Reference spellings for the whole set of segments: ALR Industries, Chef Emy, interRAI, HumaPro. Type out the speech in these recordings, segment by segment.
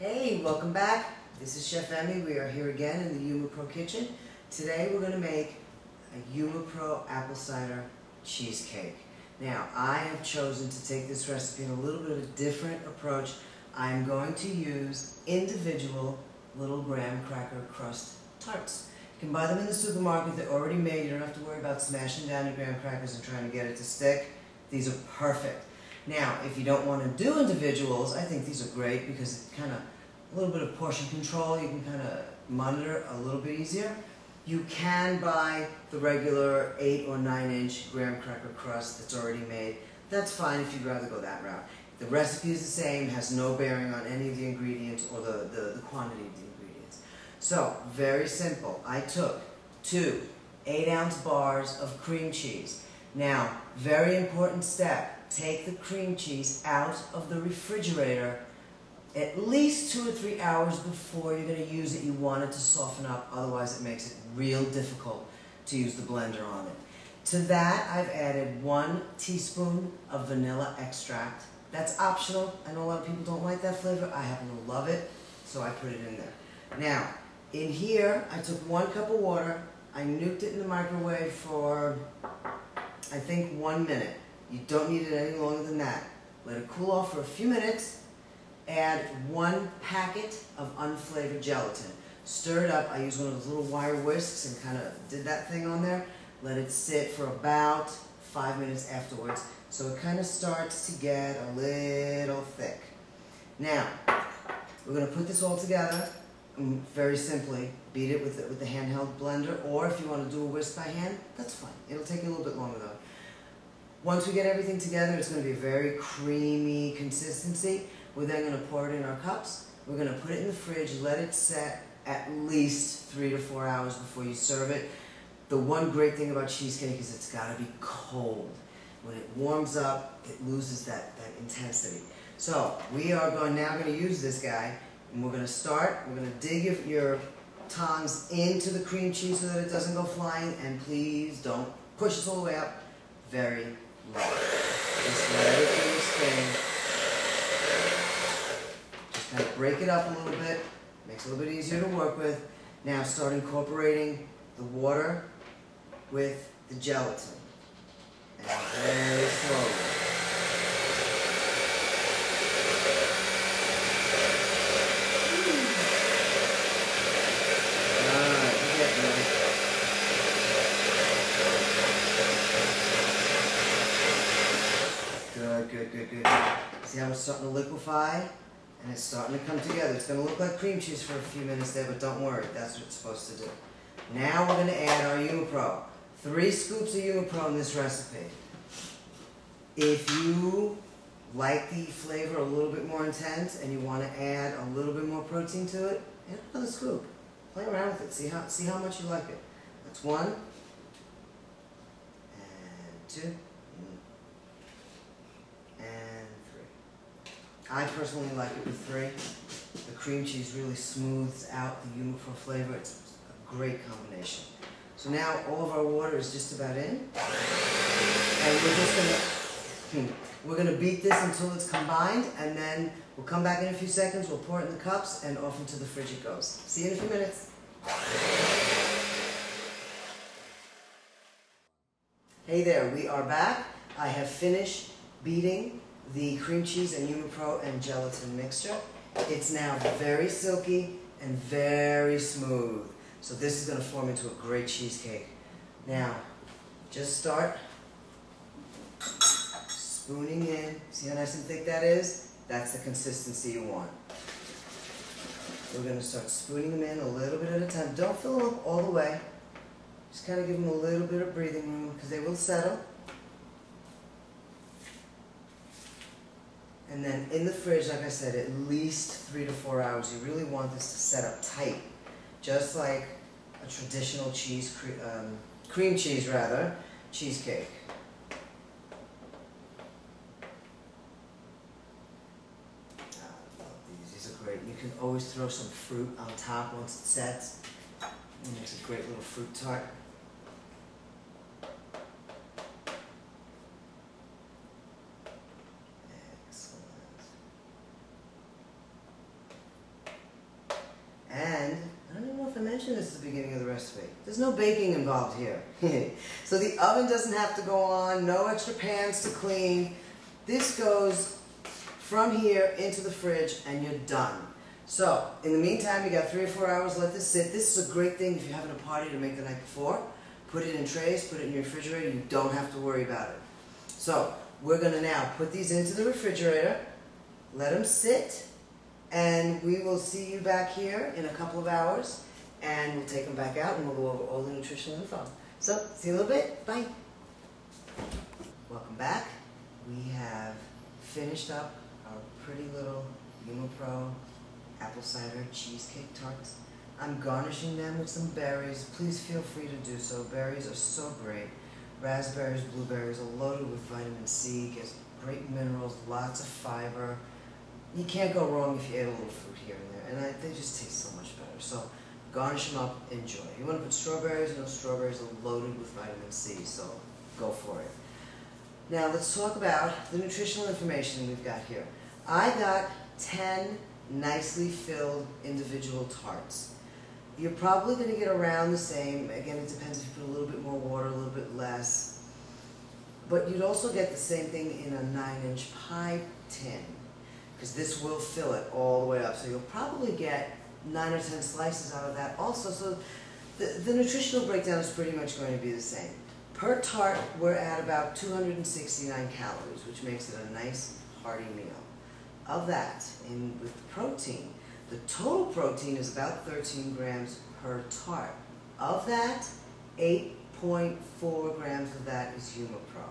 Hey, welcome back. This is Chef Emy. We are here again in the HumaPro kitchen. Today we're going to make a HumaPro apple cider cheesecake. Now, I have chosen to take this recipe in a little bit of a different approach. I'm going to use individual little graham cracker crust tarts. You can buy them in the supermarket. They're already made. You don't have to worry about smashing down your graham crackers and trying to get it to stick. These are perfect. Now, if you don't want to do individuals, I think these are great because it's kind of a little bit of portion control. You can kind of monitor a little bit easier. You can buy the regular 8 or 9 inch graham cracker crust that's already made. That's fine if you'd rather go that route. The recipe is the same, has no bearing on any of the ingredients or the quantity of the ingredients. So, very simple. I took two 8-ounce bars of cream cheese. Now, very important step. Take the cream cheese out of the refrigerator at least 2 or 3 hours before you're going to use it. You want it to soften up, otherwise it makes it real difficult to use the blender on it. To that, I've added 1 teaspoon of vanilla extract. That's optional. I know a lot of people don't like that flavor. I happen to love it, so I put it in there. Now, in here, I took 1 cup of water. I nuked it in the microwave for, I think, 1 minute. You don't need it any longer than that. Let it cool off for a few minutes. Add 1 packet of unflavored gelatin. Stir it up. I used one of those little wire whisks and kind of did that thing on there. Let it sit for about 5 minutes afterwards, so it kind of starts to get a little thick. Now, we're going to put this all together very simply. Beat it with the handheld blender, or if you want to do a whisk by hand, that's fine. It'll take you a little bit longer though. Once we get everything together, it's going to be a very creamy consistency. We're then going to pour it in our cups. We're going to put it in the fridge, let it set at least 3 to 4 hours before you serve it. The one great thing about cheesecake is it's got to be cold. When it warms up, it loses that intensity. So we are now going to use this guy, and we're going to start. We're going to dig your tongs into the cream cheese so that it doesn't go flying, and please don't push this all the way up. Very low. Just let everything spin. Just kind of break it up a little bit. Makes it a little bit easier to work with. Now start incorporating the water with the gelatin. And very slowly. Good. See how it's starting to liquefy? And it's starting to come together. It's going to look like cream cheese for a few minutes there, but don't worry, that's what it's supposed to do. Now we're going to add our HumaPro. 3 scoops of HumaPro in this recipe. If you like the flavor a little bit more intense and you want to add a little bit more protein to it, add another scoop. Play around with it. See how much you like it. That's 1 and 2. I personally like it with 3. The cream cheese really smooths out the HumaPro flavor. It's a great combination. So now all of our water is just about in. And we're going to beat this until it's combined, and then we'll come back in a few seconds, we'll pour it in the cups, and off into the fridge it goes. See you in a few minutes. Hey there, we are back. I have finished beating the cream cheese and HumaPro and gelatin mixture. It's now very silky and very smooth. So this is going to form into a great cheesecake. Now, just start spooning in. See how nice and thick that is? That's the consistency you want. We're going to start spooning them in a little bit at a time. Don't fill them up all the way. Just kind of give them a little bit of breathing room because they will settle. And then in the fridge, like I said, at least 3 to 4 hours. You really want this to set up tight, just like a traditional cream cheese cheesecake. I love these. These are great. You can always throw some fruit on top once it sets. It makes a great little fruit tart. minutes is the beginning of the recipe. There's no baking involved here. So the oven doesn't have to go on, no extra pans to clean. This goes from here into the fridge and you're done. So in the meantime, you got 3 or 4 hours, let this sit. This is a great thing if you're having a party to make the night before. Put it in trays, put it in your refrigerator, you don't have to worry about it. So we're gonna now put these into the refrigerator, let them sit, and we will see you back here in a couple of hours, and we'll take them back out and we'll go over all the nutritional info. So, see you in a little bit, bye. Welcome back. We have finished up our pretty little HumaPro apple cider cheesecake tarts. I'm garnishing them with some berries. Please feel free to do so. Berries are so great. Raspberries, blueberries are loaded with vitamin C, gives great minerals, lots of fiber. You can't go wrong if you ate a little fruit here and there, and they just taste so much better. So garnish them up, enjoy. You want to put strawberries? You know, strawberries are loaded with vitamin C, so go for it. Now let's talk about the nutritional information we've got here. I got 10 nicely filled individual tarts. You're probably going to get around the same. Again, it depends if you put a little bit more water, a little bit less. But you'd also get the same thing in a 9-inch pie tin, because this will fill it all the way up. So you'll probably get 9 or 10 slices out of that also. So the nutritional breakdown is pretty much going to be the same. Per tart, we're at about 269 calories, which makes it a nice, hearty meal. Of that, with protein, the total protein is about 13 grams per tart. Of that, 8.4 grams of that is HumaPro,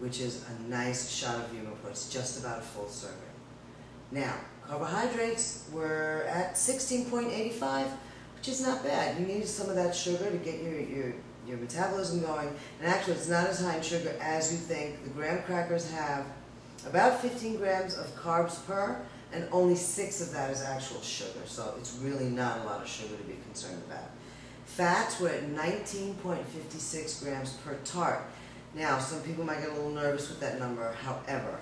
which is a nice shot of HumaPro. It's just about a full serving. Now, carbohydrates were at 16.85, which is not bad. You need some of that sugar to get your metabolism going. And actually, it's not as high in sugar as you think. The graham crackers have about 15 grams of carbs per, and only 6 of that is actual sugar, so it's really not a lot of sugar to be concerned about. Fats were at 19.56 grams per tart. Now, some people might get a little nervous with that number, however,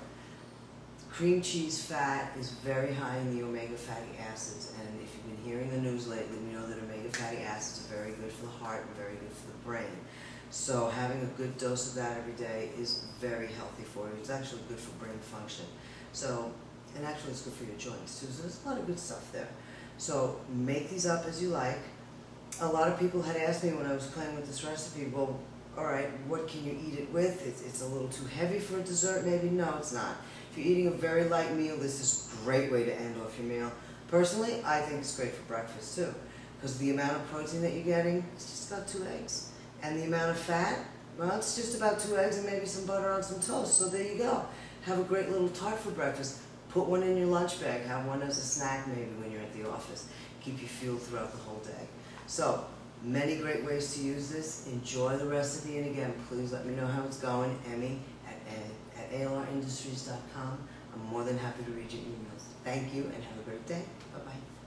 cream cheese fat is very high in the omega fatty acids, and if you've been hearing the news lately, we know that omega fatty acids are very good for the heart and very good for the brain. So having a good dose of that every day is very healthy for you. It's actually good for brain function. So, and actually it's good for your joints too, so there's a lot of good stuff there. So make these up as you like. A lot of people had asked me when I was playing with this recipe, well, all right, what can you eat it with? It's a little too heavy for a dessert, maybe? No, it's not. If you're eating a very light meal, this is a great way to end off your meal. Personally, I think it's great for breakfast too, because the amount of protein that you're getting is just about 2 eggs. And the amount of fat, well, it's just about 2 eggs and maybe some butter on some toast. So there you go. Have a great little tart for breakfast. Put one in your lunch bag. Have one as a snack maybe when you're at the office. Keep you fueled throughout the whole day. So many great ways to use this. Enjoy the recipe. And again, please let me know how it's going. Emmy at ALRindustries.com. I'm more than happy to read your emails. Thank you and have a great day. Bye-bye.